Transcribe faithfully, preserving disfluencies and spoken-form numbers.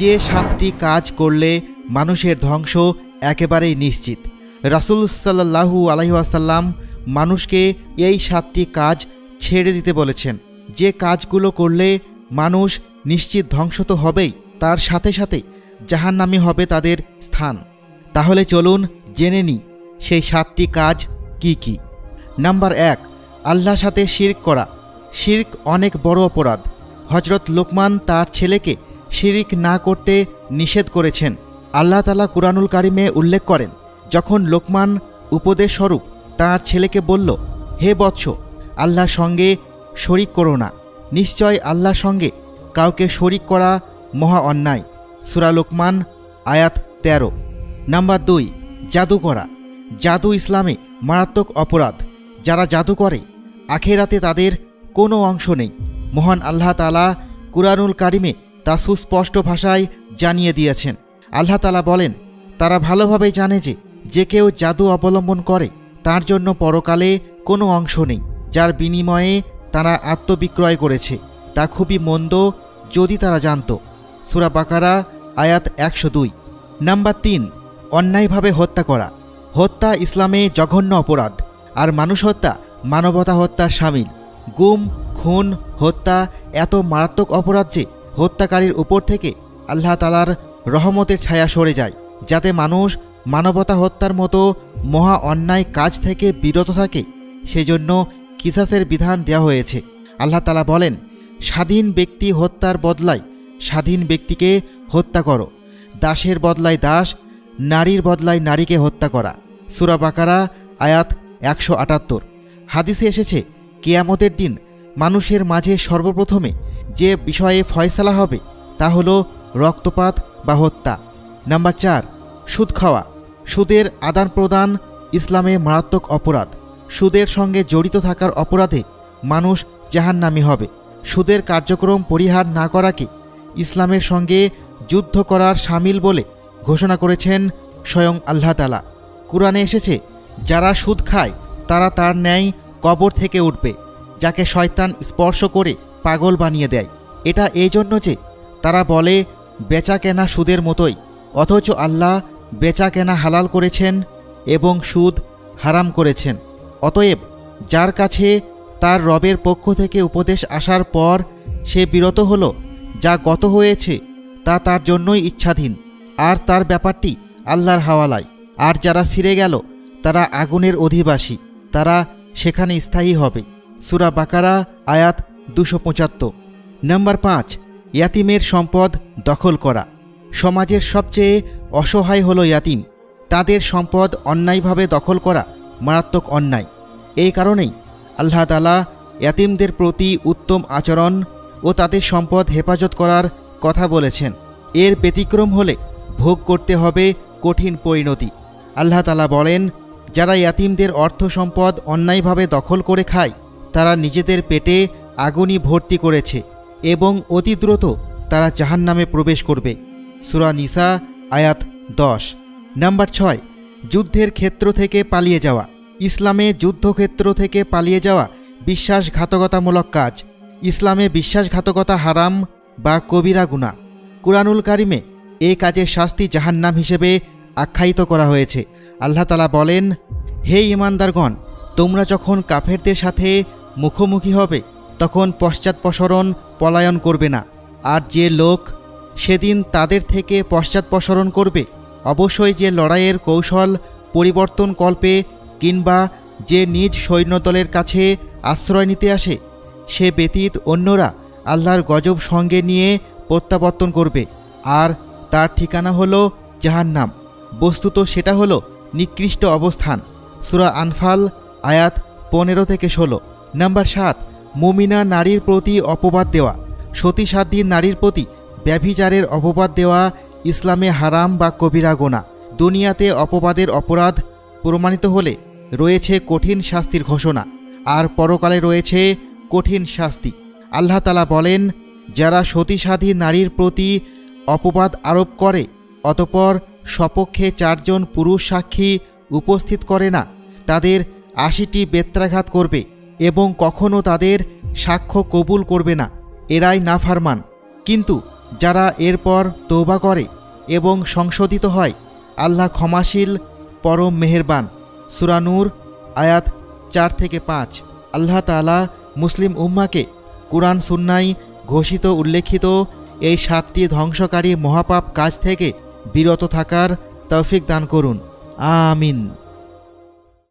যে সাতটি কাজ করলে মানুষের ধ্বংস একেবারেই নিশ্চিত। রাসূল সাল্লাল্লাহু আলাইহি ওয়াসাল্লাম মানুষকে এই সাতটি কাজ ছেড়ে দিতে বলেছেন। যে কাজগুলো করলে মানুষ নিশ্চিত ধ্বংস তো হবেই, তার সাথে সাথে জাহান্নামী হবে তাদের স্থান। তাহলে চলুন জেনে নিই সেই সাতটি কাজ কি কি। নাম্বার এক, আল্লাহর সাথে শিরক করা। শিরক অনেক বড় অপরাধ। হযরত লোকমান তার ছেলেকে শিরক না করতে নিষেধ করেছেন। আল্লাহ তাআলা কুরআনুল কারিমে উল্লেখ করেন, যখন লোকমান উপদেশ স্বরূপ তার ছেলেকে বলল, হে বৎস, আল্লাহর সঙ্গে শরিক করো না, নিশ্চয় আল্লাহর সঙ্গে কাউকে শরিক করা মহা অন্যায়। সূরা লোকমান আয়াত তেরো। নাম্বার দুই, জাদু করা। জাদু ইসলামে মারাত্মক অপরাধ। যারা জাদু করে আখিরাতে তাদের কোনো অংশ নেই। মহান আল্লাহ তাআলা কুরআনুল কারিমে তা সুস্পষ্ট ভাষায় জানিয়ে দিয়েছেন। আল্লাহ তাআলা বলেন, তারা ভালোভাবে জানে যে যে কেউ জাদু অবলম্বন করে তার জন্য পরকালে কোনো অংশ নেই, যার বিনিময়ে তারা আত্মবিক্রয় করেছে। তা খুবই মন্দ যদি তারা জানত। সূরা বাকারা আয়াত একশো দুই। নাম্বার তিন, অন্যায়ভাবে হত্যা করা। হত্যা ইসলামে জঘন্য অপরাধ, আর মানুষ হত্যা মানবতা হত্যার সামিল। গুম, খুন, হত্যা এত মারাত্মক অপরাধ যে হত্যাকারীর উপর থেকে আল্লাহ তাআলার রহমতের ছায়া সরে যায়, যাতে মানুষ মানবতা হত্যার মতো মহা অন্যায় কাজ থেকে বিরত থাকে। সেজন্য কিসাসের বিধান দেওয়া হয়েছে। আল্লাহ তাআলা বলেন, স্বাধীন ব্যক্তি হত্যার বদলায় স্বাধীন ব্যক্তিকে হত্যা করো, দাসের বদলায় দাস, নারীর বদলায় নারীকে হত্যা করা। সূরা বাকারা আয়াত একশো আটাত্তর। হাদিসে এসেছে, কিয়ামতের দিন মানুষের মাঝে সর্বপ্রথমে যে বিষয়ে ফয়সালা হবে তা হলো রক্তপাত বা হত্যা। নাম্বার চার, সুদ খাওয়া। সুদের আদান প্রদান ইসলামে মারাত্মক অপরাধ। সুদের সঙ্গে জড়িত থাকার অপরাধে মানুষ জাহান্নামী হবে। সুদের কার্যক্রম পরিহার না করাকে ইসলামের সঙ্গে যুদ্ধ করার সামিল বলে ঘোষণা করেছেন স্বয়ং আল্লাহ তাআলা। কুরআনে এসেছে, যারা সুদ খায় তারা তার ন্যায় কবর থেকে উঠবে, যাকে শয়তান স্পর্শ করে পাগল বানিয়ে দেয়। এটা এই জন্য যে তারা বলে বেচা কেনা সুদের মতোই, অথচ আল্লাহ বেচা কেনা হালাল করেছেন এবং সুদ হারাম করেছেন। অতএব যার কাছে তার রবের পক্ষ থেকে উপদেশ আসার পর সে বিরত হলো, যা গত হয়েছে তা তার জন্যই ইচ্ছাধীন, আর তার ব্যাপারটি আল্লাহর হাওয়ালায়। আর যারা ফিরে গেল তারা আগুনের অধিবাসী, তারা সেখানে স্থায়ী হবে। সূরা বাকারা আয়াত দুশো পঁচাত্তর। নাম্বার পাঁচ, ইয়াতিমের সম্পদ দখল করা। সমাজের সবচেয়ে অসহায় হলো ইয়াতিম। তাদের সম্পদ অন্যায়ভাবে দখল করা মারাত্মক অন্যায়। এই কারণেই আল্লাহ তাআলা ইয়াতিমদের প্রতি উত্তম আচরণ ও তাদের সম্পদ হেফাজত করার কথা বলেছেন। এর ব্যতিক্রম হলে ভোগ করতে হবে কঠিন পরিণতি। আল্লাহ তাআলা বলেন, যারা ইয়াতিমদের অর্থ সম্পদ অন্যায়ভাবে দখল করে খায় তারা নিজেদের পেটে আগুনই ভর্তি করেছে এবং অতি দ্রুত তারা জাহান্নামে প্রবেশ করবে। সূরা নিসা আয়াত দশ। নাম্বার ছয়, যুদ্ধের ক্ষেত্র থেকে পালিয়ে যাওয়া। ইসলামে যুদ্ধক্ষেত্র থেকে পালিয়ে যাওয়া বিশ্বাসঘাতকতামূলক কাজ। ইসলামে বিশ্বাসঘাতকতা হারাম বা কবিরা গুনাহ। কুরআনুল কারিমে এই কাজের শাস্তি জাহান্নাম হিসেবে আখ্যায়িত করা হয়েছে। আল্লাহ তাআলা বলেন, হে ঈমানদারগণ, তোমরা যখন কাফেরদের সাথে মুখোমুখি হবে তখন পশ্চাৎপসরণ পলায়ন করবে না, আর যে লোক সেদিন তাদের থেকে পশ্চাৎপসরণ করবে অবশ্যই যে লড়াইয়ের কৌশল পরিবর্তন কল্পে কিংবা যে নিজ সৈন্যদলের কাছে আশ্রয় নিতে আসে, সে ব্যতীত অন্যরা আল্লাহর গজব সঙ্গে নিয়ে প্রত্যাবর্তন করবে, আর তার ঠিকানা হলো জাহান্নাম। বস্তুত সেটা হলো নিকৃষ্ট অবস্থান। সূরা আনফাল আয়াত পনেরো থেকে ষোলো। নাম্বার সাত, মুমিনা নারীর প্রতি অপবাদ দেওয়া। সতী সাধ্যী নারীর প্রতি ব্যভিচারের অপবাদ দেওয়া ইসলামে হারাম বা কবিরা গুনাহ। দুনিয়াতে অপবাদের অপরাধ প্রমাণিত হলে রয়েছে কঠিন শাস্তির ঘোষণা, আর পরকালে রয়েছে কঠিন শাস্তি। আল্লাহ তাআলা বলেন, যারা সতী সাধ্যী নারীর প্রতি অপবাদ আরোপ করে অতঃপর সপক্ষে চারজন পুরুষ সাক্ষী উপস্থিত করে না, তাদের আশিটি বেত্রাঘাত করবে এবং কখনো তাদের সাক্ষ্য কবুল করবে না, এরাই নাফরমান। কিন্তু যারা এরপর তওবা করে এবং সংশোধিত হয়। আল্লাহ ক্ষমাশীল, পরম মেহেরবান। সূরা নূর আয়াত চার থেকে পাঁচ। আল্লাহ তাআলা মুসলিম উম্মাহকে কুরআন সুন্নায় ঘোষিত উল্লেখিত এই সাতটি ধ্বংসকারী মহাপাপ কাজ থেকে বিরত থাকার তৌফিক দান করুন। আমিন।